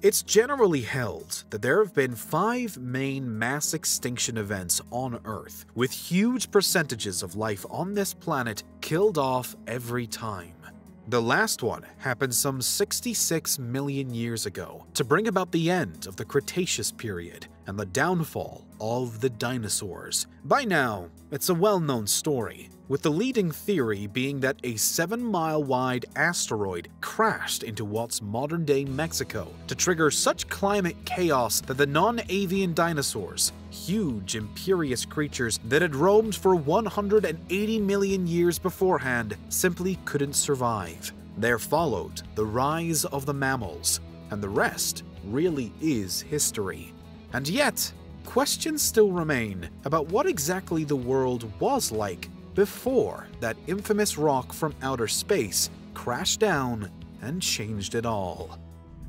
It's generally held that there have been 5 main mass extinction events on Earth, with huge percentages of life on this planet killed off every time. The last one happened some 66 million years ago to bring about the end of the Cretaceous period and the downfall of the dinosaurs. By now, it's a well-known story, with the leading theory being that a 7-mile-wide asteroid crashed into what's modern-day Mexico to trigger such climate chaos that the non-avian dinosaurs, huge, imperious creatures that had roamed for 180 million years beforehand, simply couldn't survive. There followed the rise of the mammals, and the rest really is history. And yet, questions still remain about what exactly the world was like before that infamous rock from outer space crashed down and changed it all.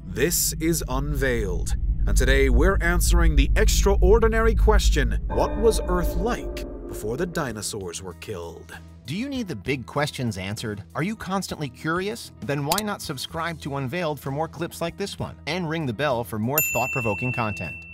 This is Unveiled, and today we're answering the extraordinary question, what was Earth like before the dinosaurs were killed? Do you need the big questions answered? Are you constantly curious? Then why not subscribe to Unveiled for more clips like this one, and ring the bell for more thought-provoking content.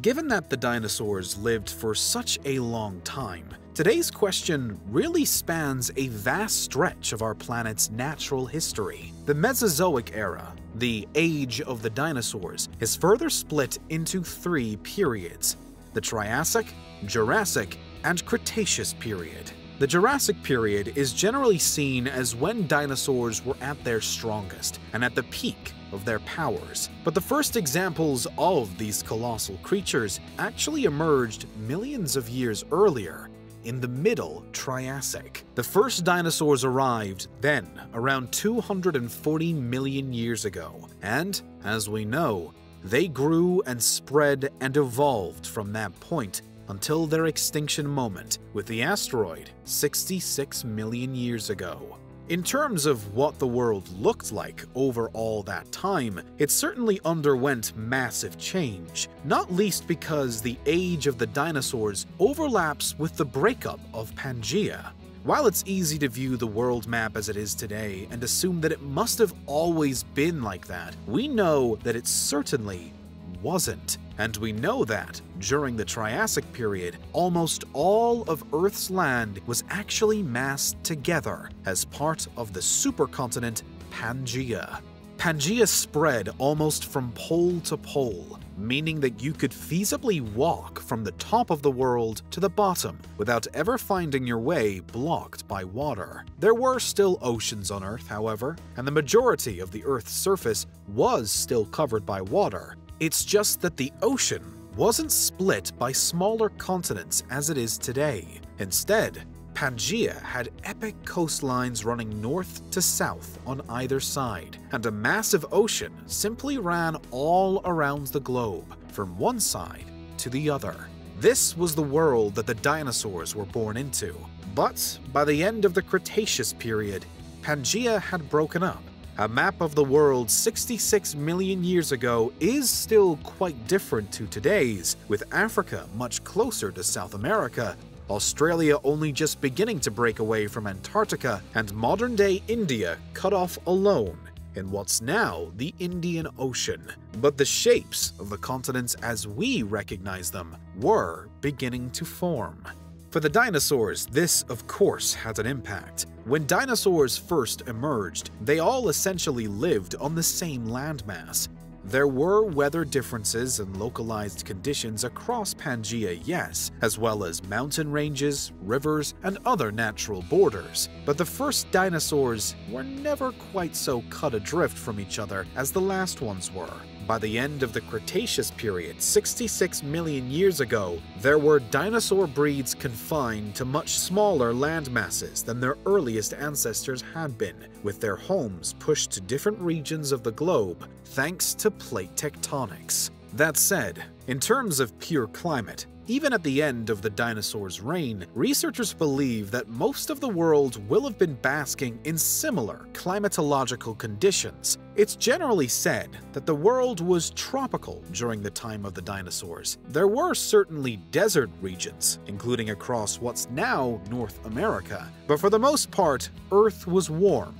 Given that the dinosaurs lived for such a long time, today's question really spans a vast stretch of our planet's natural history. The Mesozoic Era, the Age of the Dinosaurs, is further split into 3 periods: the Triassic, Jurassic, and Cretaceous period. The Jurassic period is generally seen as when dinosaurs were at their strongest and at the peak of their powers, but the first examples of these colossal creatures actually emerged millions of years earlier, in the Middle Triassic. The first dinosaurs arrived then, around 240 million years ago, and, as we know, they grew and spread and evolved from that point until their extinction moment with the asteroid 66 million years ago. In terms of what the world looked like over all that time, it certainly underwent massive change, not least because the Age of the Dinosaurs overlaps with the breakup of Pangaea. While it's easy to view the world map as it is today and assume that it must have always been like that, we know that it certainly wasn't. And we know that, during the Triassic period, almost all of Earth's land was actually massed together as part of the supercontinent Pangaea. Pangaea spread almost from pole to pole, meaning that you could feasibly walk from the top of the world to the bottom without ever finding your way blocked by water. There were still oceans on Earth, however, and the majority of the Earth's surface was still covered by water. It's just that the ocean wasn't split by smaller continents as it is today. Instead, Pangaea had epic coastlines running north to south on either side, and a massive ocean simply ran all around the globe, from one side to the other. This was the world that the dinosaurs were born into. But by the end of the Cretaceous period, Pangaea had broken up. A map of the world 66 million years ago is still quite different to today's, with Africa much closer to South America, Australia only just beginning to break away from Antarctica, and modern-day India cut off alone in what's now the Indian Ocean. But the shapes of the continents as we recognize them were beginning to form. For the dinosaurs, this, of course, had an impact. When dinosaurs first emerged, they all essentially lived on the same landmass. There were weather differences and localized conditions across Pangaea, yes, as well as mountain ranges, rivers, and other natural borders. But the first dinosaurs were never quite so cut adrift from each other as the last ones were. By the end of the Cretaceous period, 66 million years ago, there were dinosaur breeds confined to much smaller landmasses than their earliest ancestors had been, with their homes pushed to different regions of the globe thanks to plate tectonics. That said, in terms of pure climate, even at the end of the dinosaurs' reign, researchers believe that most of the world will have been basking in similar climatological conditions. It's generally said that the world was tropical during the time of the dinosaurs. There were certainly desert regions, including across what's now North America, but for the most part, Earth was warm,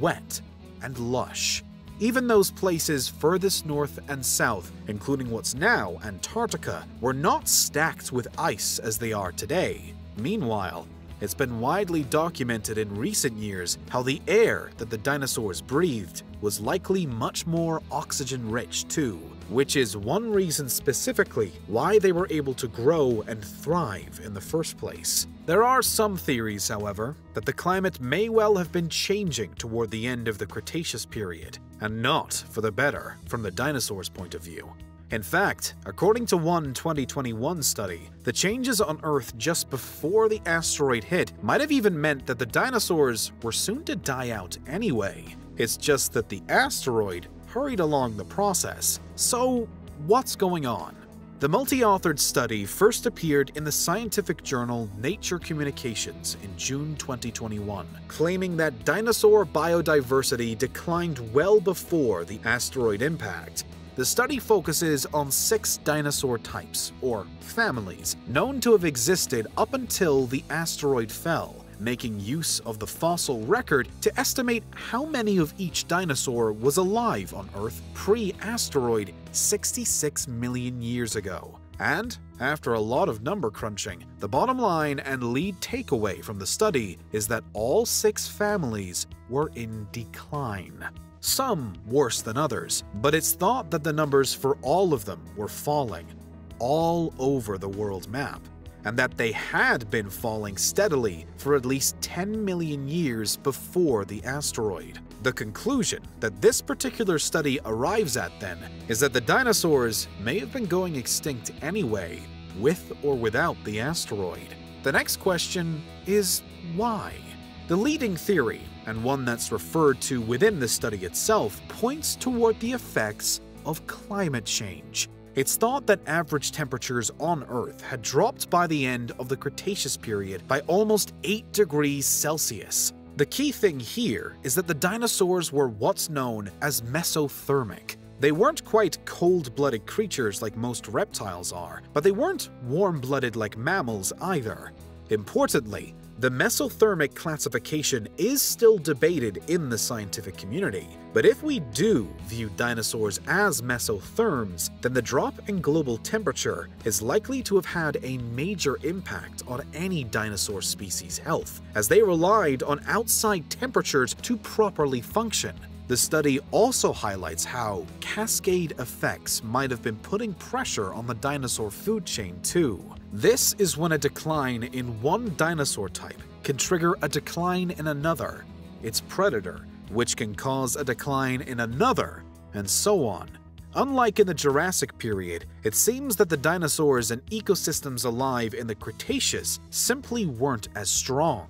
wet, and lush. Even those places furthest north and south, including what's now Antarctica, were not stacked with ice as they are today. Meanwhile, it's been widely documented in recent years how the air that the dinosaurs breathed was likely much more oxygen-rich too, which is one reason specifically why they were able to grow and thrive in the first place. There are some theories, however, that the climate may well have been changing toward the end of the Cretaceous period, and not for the better from the dinosaurs' point of view. In fact, according to one 2021 study, the changes on Earth just before the asteroid hit might have even meant that the dinosaurs were soon to die out anyway. It's just that the asteroid hurried along the process. So, what's going on? The multi-authored study first appeared in the scientific journal Nature Communications in June 2021, claiming that dinosaur biodiversity declined well before the asteroid impact. The study focuses on 6 dinosaur types, or families, known to have existed up until the asteroid fell, making use of the fossil record to estimate how many of each dinosaur was alive on Earth pre-asteroid 66 million years ago. And, after a lot of number crunching, the bottom line and lead takeaway from the study is that all 6 families were in decline. Some worse than others, but it's thought that the numbers for all of them were falling all over the world map, and that they had been falling steadily for at least 10 million years before the asteroid. The conclusion that this particular study arrives at, then, is that the dinosaurs may have been going extinct anyway, with or without the asteroid. The next question is why? The leading theory, and one that's referred to within the study itself, points toward the effects of climate change. It's thought that average temperatures on Earth had dropped by the end of the Cretaceous period by almost 8 degrees Celsius. The key thing here is that the dinosaurs were what's known as mesothermic. They weren't quite cold-blooded creatures like most reptiles are, but they weren't warm-blooded like mammals either. Importantly, the mesothermic classification is still debated in the scientific community, but if we do view dinosaurs as mesotherms, then the drop in global temperature is likely to have had a major impact on any dinosaur species' health, as they relied on outside temperatures to properly function. The study also highlights how cascade effects might have been putting pressure on the dinosaur food chain too. This is when a decline in one dinosaur type can trigger a decline in another, its predator, which can cause a decline in another, and so on. Unlike in the Jurassic period, it seems that the dinosaurs and ecosystems alive in the Cretaceous simply weren't as strong.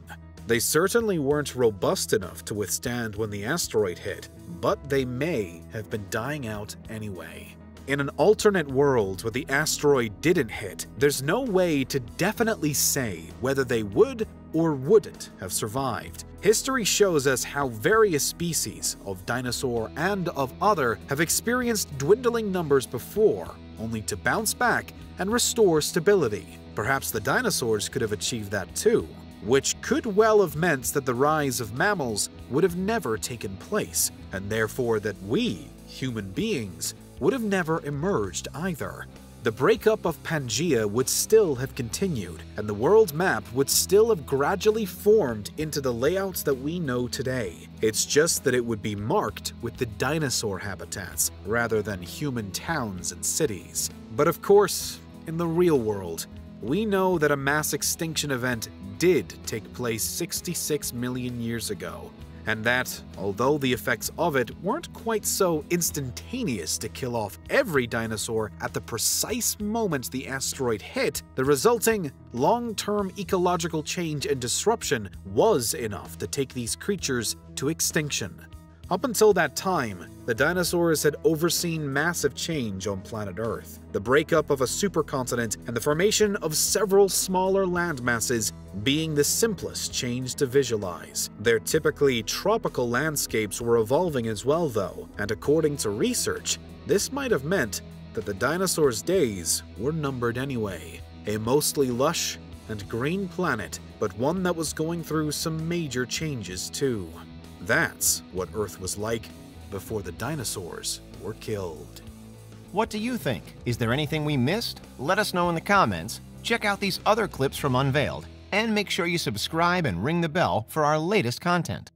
They certainly weren't robust enough to withstand when the asteroid hit, but they may have been dying out anyway. In an alternate world where the asteroid didn't hit, there's no way to definitely say whether they would or wouldn't have survived. History shows us how various species of dinosaur and of other have experienced dwindling numbers before, only to bounce back and restore stability. Perhaps the dinosaurs could have achieved that too, which could well have meant that the rise of mammals would have never taken place, and therefore that we, human beings, would have never emerged either. The breakup of Pangaea would still have continued, and the world map would still have gradually formed into the layouts that we know today. It's just that it would be marked with the dinosaur habitats, rather than human towns and cities. But of course, in the real world, we know that a mass extinction event did take place 66 million years ago, and that, although the effects of it weren't quite so instantaneous to kill off every dinosaur at the precise moment the asteroid hit, the resulting long-term ecological change and disruption was enough to take these creatures to extinction. Up until that time, the dinosaurs had overseen massive change on planet Earth. The breakup of a supercontinent and the formation of several smaller landmasses being the simplest change to visualize. Their typically tropical landscapes were evolving as well though, and according to research, this might have meant that the dinosaurs' days were numbered anyway. A mostly lush and green planet, but one that was going through some major changes too. That's what Earth was like before the dinosaurs were killed. What do you think? Is there anything we missed? Let us know in the comments. Check out these other clips from Unveiled, and make sure you subscribe and ring the bell for our latest content.